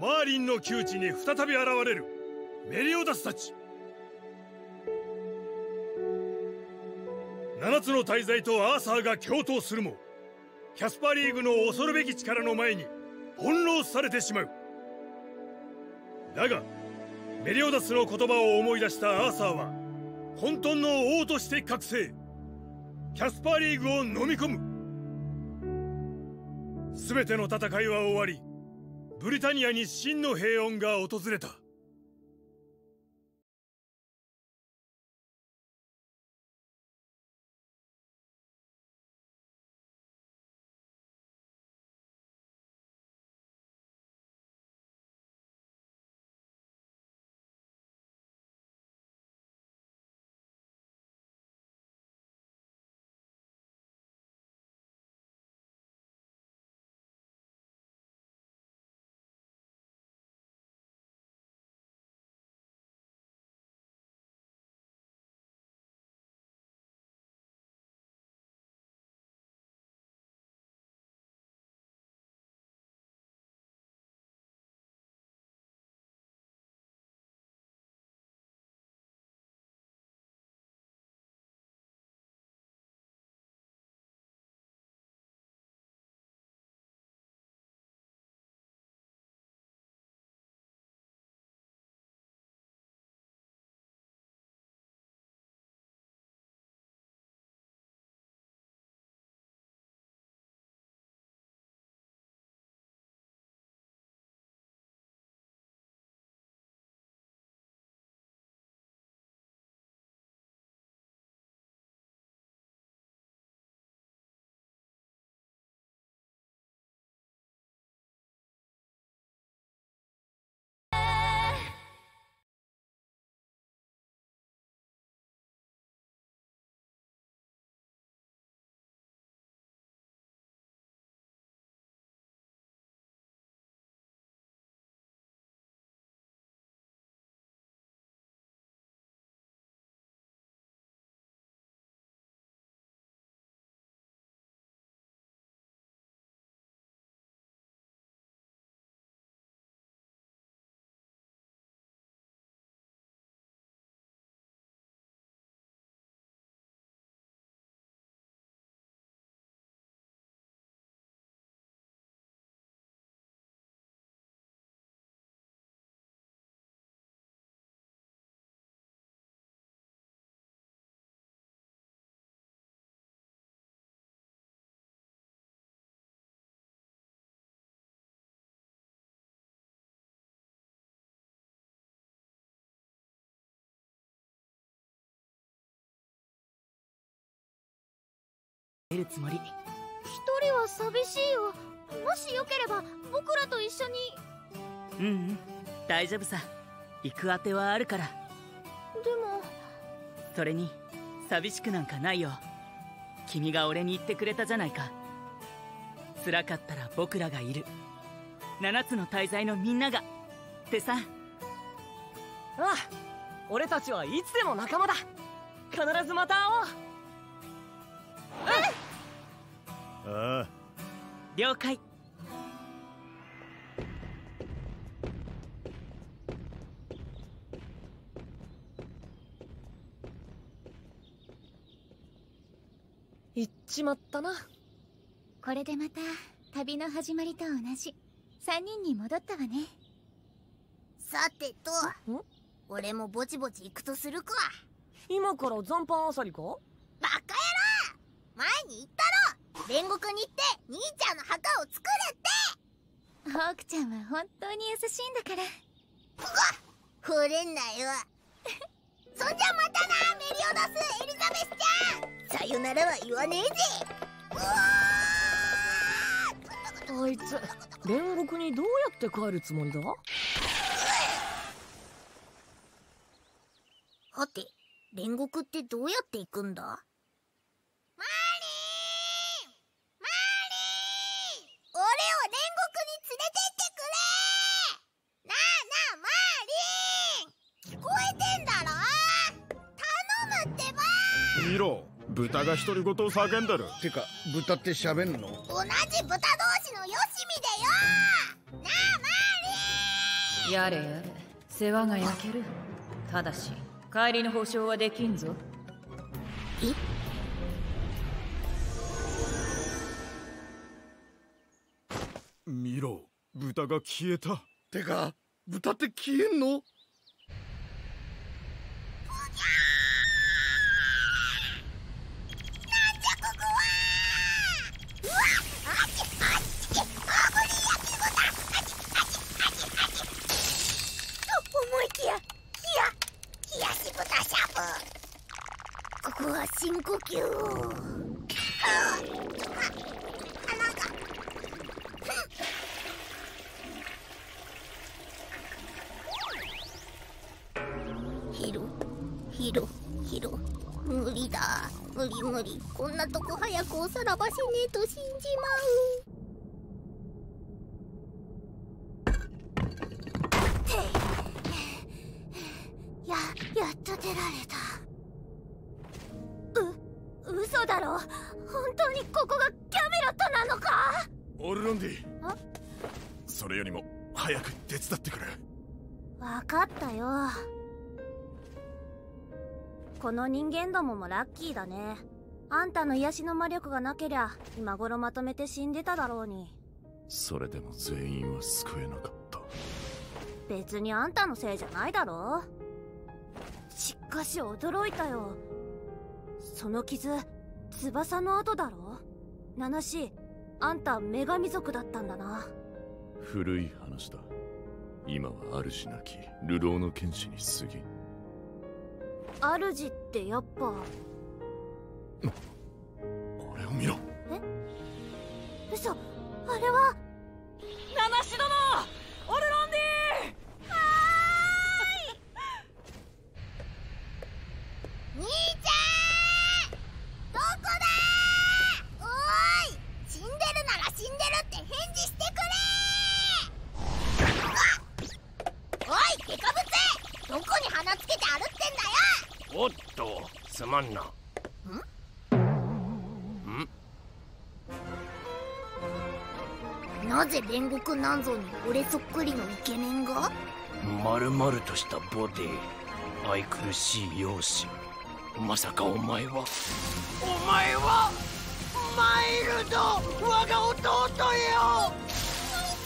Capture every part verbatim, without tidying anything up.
マーリンの窮地に再び現れるメリオダスたち。七つの大罪とアーサーが共闘するも、キャスパーリーグの恐るべき力の前に翻弄されてしまう。だがメリオダスの言葉を思い出したアーサーは混沌の王として覚醒、キャスパーリーグを飲み込む。全ての戦いは終わり、ブリタニアに真の平穏が訪れた。出るつもり。一人は寂しいよ。もしよければ僕らと一緒に。うんうん、大丈夫さ。行くあてはあるから。でもそれに寂しくなんかないよ。君が俺に言ってくれたじゃないか。辛かったら僕らがいる、七つの大罪のみんながってさ。ああ、俺たちはいつでも仲間だ。必ずまた会おう。うん、ああ、了解。行っちまったな。これでまた旅の始まりと同じさんにんに戻ったわね。さてと俺もぼちぼち行くとするか。今から残飯あさりか。バカ野郎、前に言ったろ、煉獄に行って兄ちゃんの墓を作れって。ホークちゃんは本当に優しいんだから。うわっ、惚れんなよ。そんじゃまたな、メリオダスエリザベスちゃん。さよならは言わねえぜ。うわー、あいつ煉獄にどうやって帰るつもりだ。はて、煉獄ってどうやって行くんだ。見ろ、豚が独り言を叫んでる。てか豚って喋んの。同じ豚同士のよしみでよ。なあマーリン。やれやれ、世話が焼ける。ただし帰りの保証はできんぞ。えっ、見ろ、豚が消えた。てか、豚って消えんの？ここは深呼吸。ひろひろひろ、無理だ、無理無理、こんなとこ早くおさらばしねえと死んじまう。それよりも早く手伝ってくれ。分かったよ。この人間どももラッキーだね。あんたの癒しの魔力がなけりゃ今頃まとめて死んでただろうに。それでも全員は救えなかった。別にあんたのせいじゃないだろ。しかし驚いたよ。その傷、翼の跡だろ。ナナシ、あんた女神族だったんだな。古い話だ。今は主なき流浪の剣士に過ぎん。主ってやっぱ…あれを見ろ。え、嘘、あれはナナシ殿、オルロンディー。はい兄ちゃん、どこだー。おーい、死んでるなら死んでるって返事してくれ。デカブツ、どこに鼻つけて歩ってんだよ。おっと、すまんな。ん？ん？なぜ煉獄なんぞに俺そっくりのイケメンが？まるまるとしたボディ、愛くるしい容姿。まさかお前は、お前はマイルド、我が弟よ。兄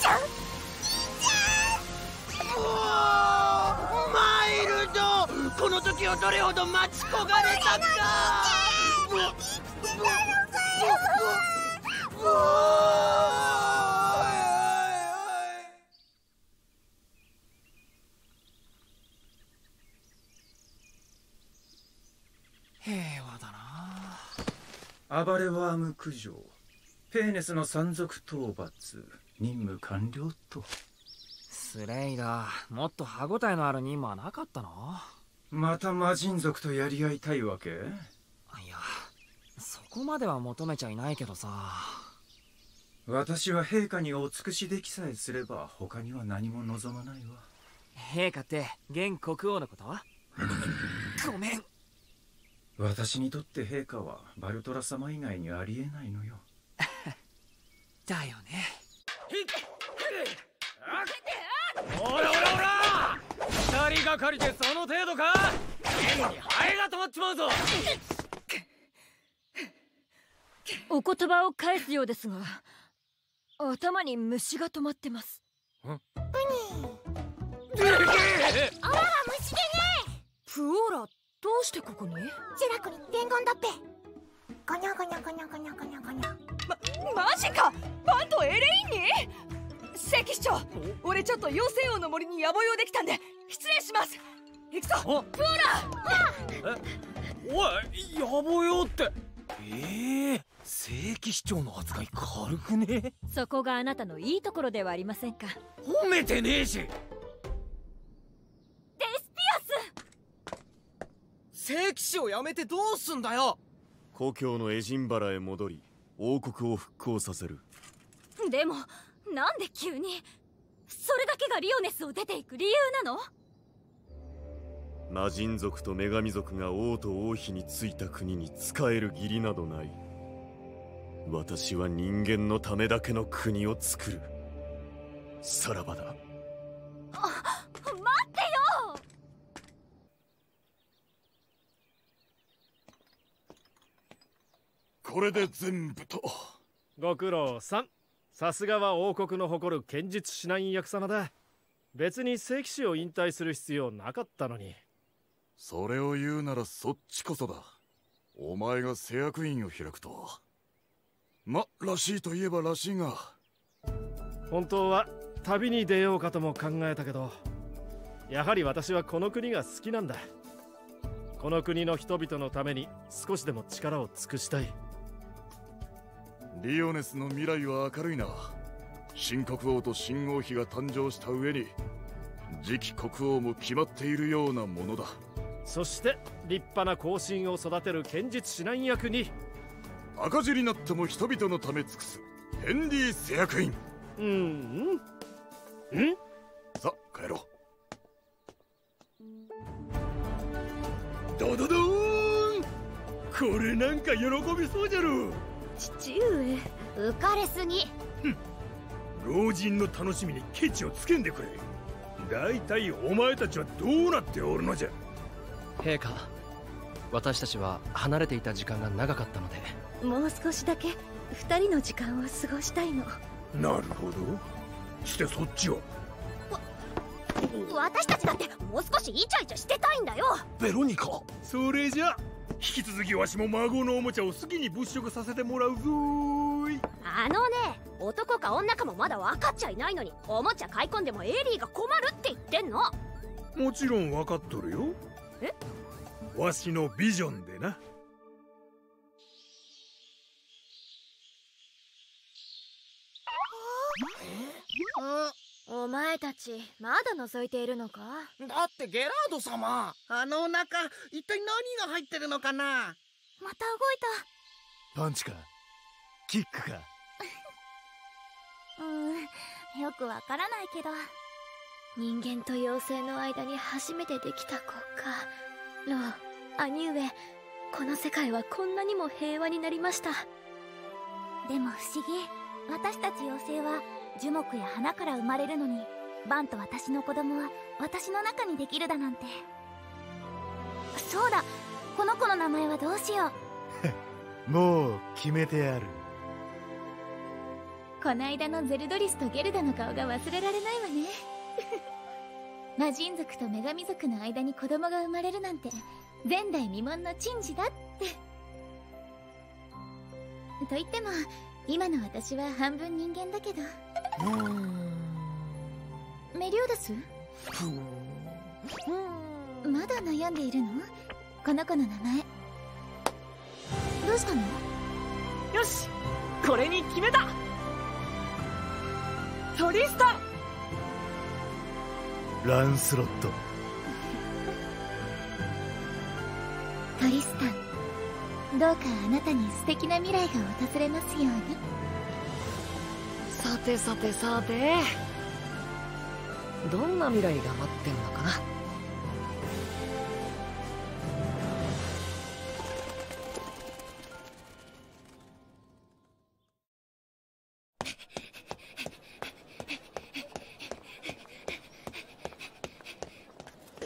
ちゃん。おー、マイルド、この時をどれほど待ち焦がれたか。生きてたのかよ。平和だな。暴れワーム駆除、ペーネスの山賊討伐、任務完了と。スレイダー、もっと歯応えのある任務はなかったの？また魔人族とやり合いたいわけ？いや、そこまでは求めちゃいないけどさ。私は陛下にお尽くしできさえすれば他には何も望まないわ。陛下って現国王のこと？ごめん。私にとって陛下はバルトラ様以外にありえないのよ。だよね。おらおらおら、二人がかりでその程度か。変にハエが止まっちまうぞ。お言葉を返すようですが、頭に虫が止まってます。ウニー、オラは虫でね。プオーラ、どうしてここに？ジェラクに伝言だっぺ。ゴニョゴニョゴニョゴニョゴニョゴニョ。ま、マジか、バンとエレインに。聖騎士長、俺ちょっと妖精王の森に野暮用できたんで失礼します。行くぞプーラ。え、おい、野暮用って。ええー、聖騎士長の扱い軽くね。そこがあなたのいいところではありませんか。褒めてねえし。デスピアス、聖騎士をやめてどうすんだよ。故郷のエジンバラへ戻り王国を復興させる。でもなんで急にそれだけがリオネスを出ていく理由なの？魔人族と女神族が王と王妃についた国に仕える義理などない。私は人間のためだけの国を作る。さらばだ。あっ。これで全部と。ご苦労さん。さすがは王国の誇る剣術指南役様だ。別に聖騎士を引退する必要なかったのに。それを言うならそっちこそだ。お前が施薬院を開くとは。ま、らしいといえばらしいが。本当は旅に出ようかとも考えたけど、やはり私はこの国が好きなんだ。この国の人々のために少しでも力を尽くしたい。リオネスの未来は明るいな。新国王と新王妃が誕生した上に次期国王も決まっているようなものだ。そして立派な後進を育てる剣術指南役に。赤字になっても人々のため尽くすヘンリー製薬院。うんうんうん。さあ帰ろう。ドドドーン、これなんか喜びそうじゃろ。父上浮かれすぎ。老人の楽しみにケチをつけんでくれ。だいたいお前たちはどうなっておるのじゃ。陛下、私たちは離れていた時間が長かったので、もう少しだけ二人の時間を過ごしたいの。なるほど。してそっちは。私たちだってもう少しイチャイチャしてたいんだよ。ベロニカ、それじゃ引き続きわしも孫のおもちゃを好きに物色させてもらうぞーい。あのね、男か女かもまだ分かっちゃいないのにおもちゃ買い込んでもエリーが困るって言ってんの。もちろん分かっとるよ。え、わしのビジョンでな。お前たちまだ覗いているのか。だってゲラード様、あのお腹一体何が入ってるのかな。また動いた。パンチかキックかうん、よくわからないけど、人間と妖精の間に初めてできた子か。ロー、兄上、この世界はこんなにも平和になりました。でも不思議、私たち妖精は樹木や花から生まれるのに、バンと私の子供は私の中にできるだなんて。そうだ、この子の名前はどうしようもう決めてある。こないだのゼルドリスとゲルダの顔が忘れられないわね魔人族と女神族の間に子供が生まれるなんて前代未聞の珍事だってと言っても、今の私は半分人間だけどメリオダスまだ悩んでいるの。この子の名前どうしたの。よし、これに決めた。トリスタン、ランスロットトリスタン、どうかあなたに素敵な未来が訪れますように。さてさてさて、どんな未来が待ってんのかな。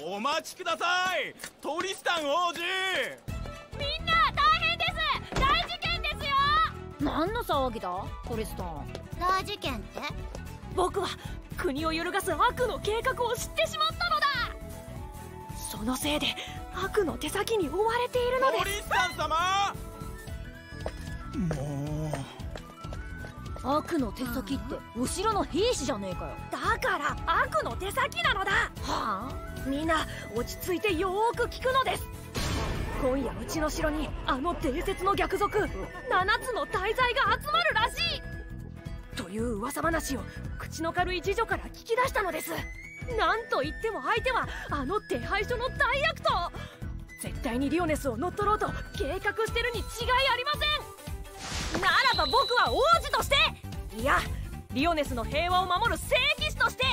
お待ちください、トリスタン王子。何の騒ぎだトリスタン。大事件って？僕は国を揺るがす悪の計画を知ってしまったのだ。そのせいで悪の手先に追われているのです。トリスタン様もう悪の手先って後ろの兵士じゃねえかよ。だから悪の手先なのだ。はあ、みんな落ち着いてよーく聞くのです。今夜うちの城にあの伝説の逆賊ななつの大罪が集まるらしいという噂話を口の軽い次女から聞き出したのです。なんといっても相手はあの手配書の大悪党。絶対にリオネスを乗っ取ろうと計画してるに違いありません。ならば僕は王子として、いやリオネスの平和を守る聖騎士として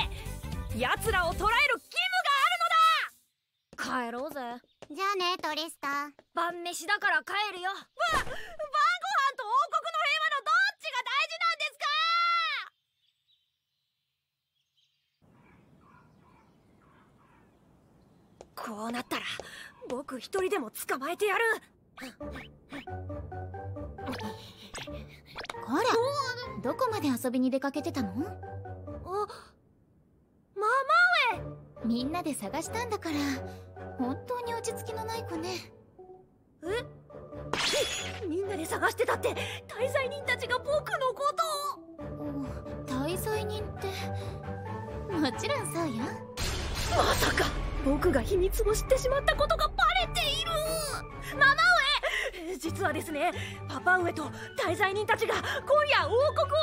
奴らを捕らえる義務があるのだ。帰ろうぜ。じゃあねトリスタン、晩飯だから帰るよ。わ、晩ご飯と王国の平和のどっちが大事なんですか。こうなったら僕一人でも捕まえてやるほら、どこまで遊びに出かけてたの？あ、ママ上、みんなで探したんだから。本当に落ち着きのない子ね。え？みんなで探してたって、滞在人たちが僕のことを。滞在人って、もちろんそうよ。まさか、僕が秘密を知ってしまったことがバレている。ママ上、実はですね、パパ上と滞在人たちが今夜王国を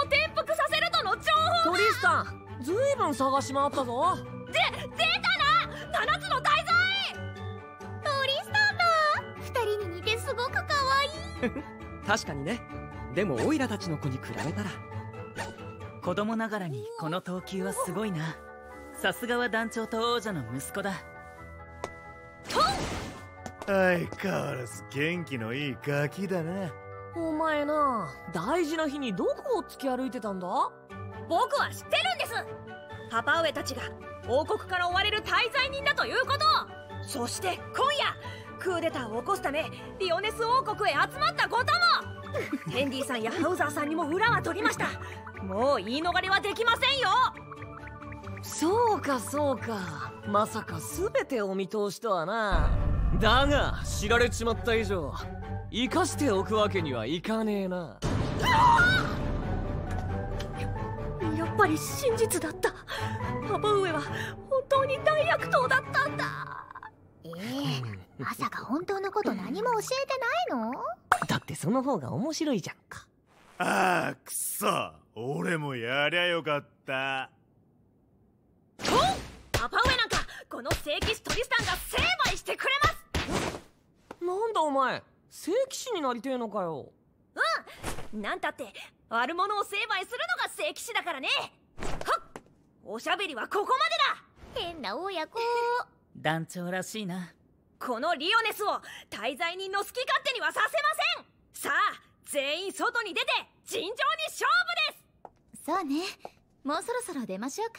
転覆させるとの情報が。トリスタン、ずいぶん探し回ったぞ。で、出たな！ なな つの滞在。すごく可愛い。確かにね。でもオイラたちの子に比べたら子供ながらにこの等級はすごいな。さすがは団長と王女の息子だ。相変わらず元気のいいガキだな。お前な、大事な日にどこを突き歩いてたんだ？僕は知ってるんです。パパ上たちが王国から追われる滞在人だということを。そして今夜クーデターを起こすためリオネス王国へ集まったことも。ヘンディさんやハウザーさんにも裏は取りました。もう言い逃れはできませんよ。そうかそうか、まさか全てお見通しとはな。だが知られちまった以上生かしておくわけにはいかねえな。やっぱり真実だった。パパ上は本当に大悪党だったんだ。ええ、まさか本当のこと何も教えてないの？だってその方が面白いじゃんか。ああ、くそ、俺もやりゃよかった。おパパ上なんかこの聖騎士トリスタンが成敗してくれます。なんだお前、聖騎士になりてえのかよ。うん、なんたって悪者を成敗するのが聖騎士だからね。はっ、おしゃべりはここまでだ。変な親子。団長らしいな。このリオネスを滞在人の好き勝手にはさせません。さあ全員外に出て尋常に勝負です。そうね、もうそろそろ出ましょう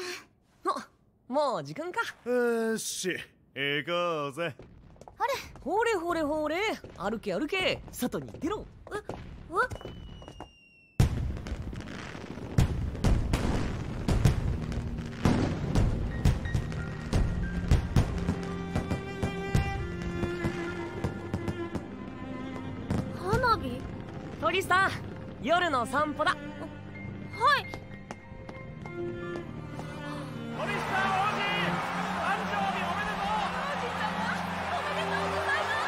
か。あ、もう時間か。よし行こうぜ。あれ、ほれほれほれ、歩け歩け、外に出ろ。ええ、トリスタン、夜の散歩だ。はい。トリスタン王子、誕生日おめでとう。おじさま、おめでとうございます。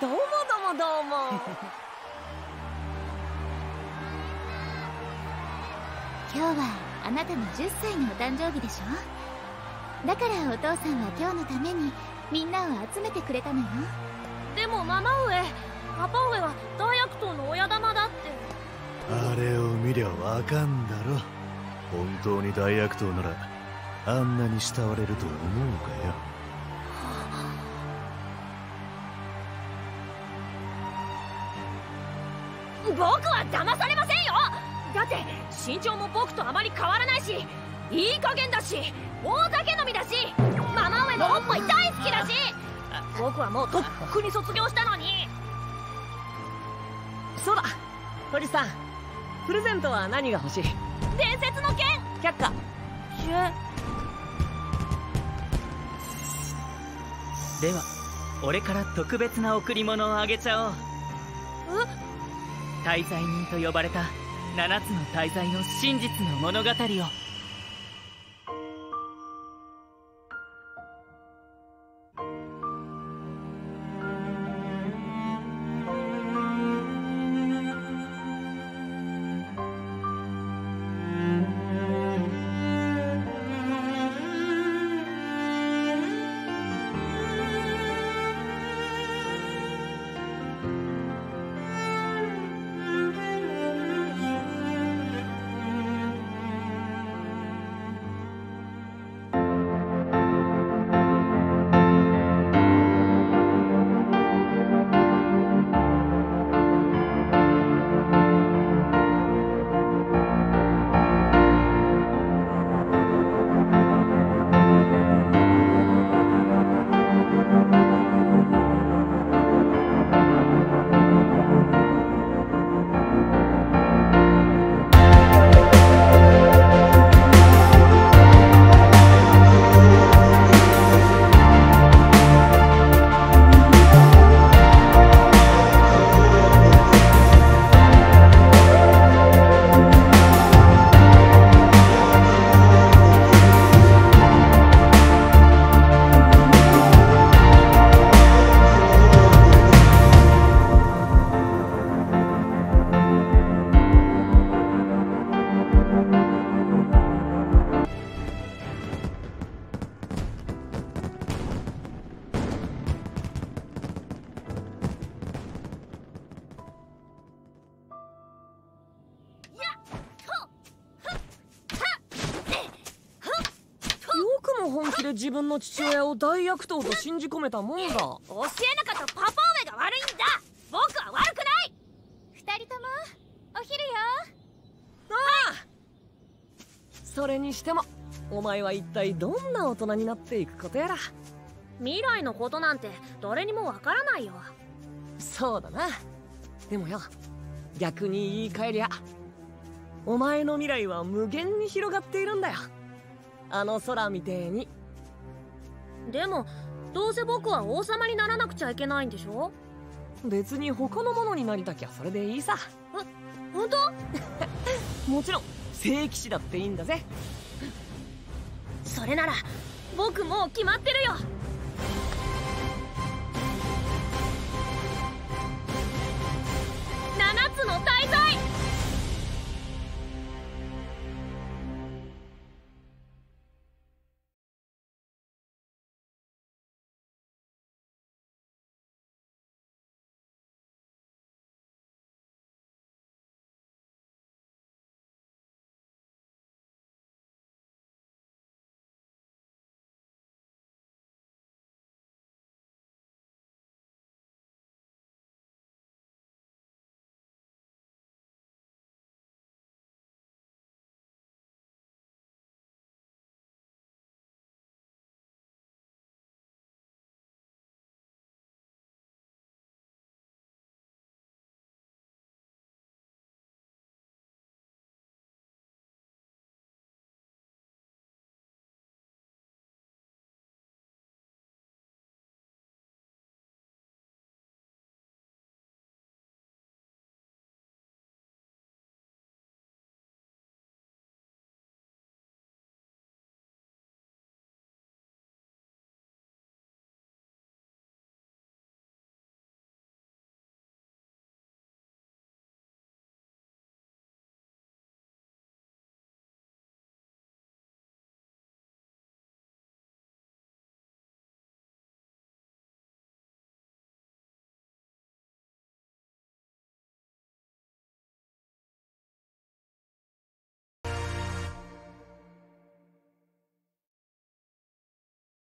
どうもどうもどうも。今日はあなたのじゅっさいのお誕生日でしょ。だからお父さんは今日のためにみんなを集めてくれたのよ。でもママ上、パパ上は大悪党の親玉だって。あれを見りゃわかんだろ。本当に大悪党ならあんなに慕われると思うのかよ。僕は騙されませんよ。だって身長も僕とあまり変わらないし、いい加減だし、大酒飲みだし、ママ上のおっぱい大好きだし。僕はもうとっくに卒業したのに。そうだ、鳥さん、プレゼントは何が欲しい？伝説の剣。却下。では俺から特別な贈り物をあげちゃおう。え？滞在人と呼ばれたななつの滞在の真実の物語を。る自分の父親を大悪党と信じ込めたもんだ。教えなかったパパオメが悪いんだ。僕は悪くない。二人ともお昼よ。ああ、はい、それにしてもお前は一体どんな大人になっていくことやら。未来のことなんて誰にもわからないよ。そうだな。でもよ、逆に言い換えりゃお前の未来は無限に広がっているんだよ。あの空みてえに。でもどうせ僕は王様にならなくちゃいけないんでしょ。別に他のものになりたきゃそれでいいさ。え、本当？もちろん聖騎士だっていいんだぜ。それなら僕もう決まってるよ。